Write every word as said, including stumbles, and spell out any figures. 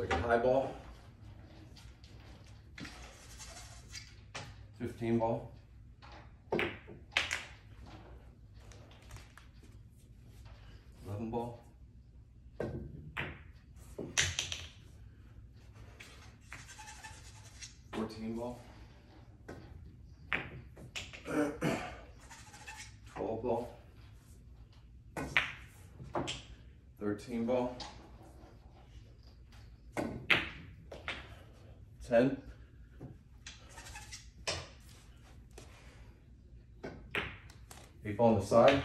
like a high ball, fifteen ball. eleven ball, fourteen ball, twelve ball, thirteen ball, ten, eight ball on the side.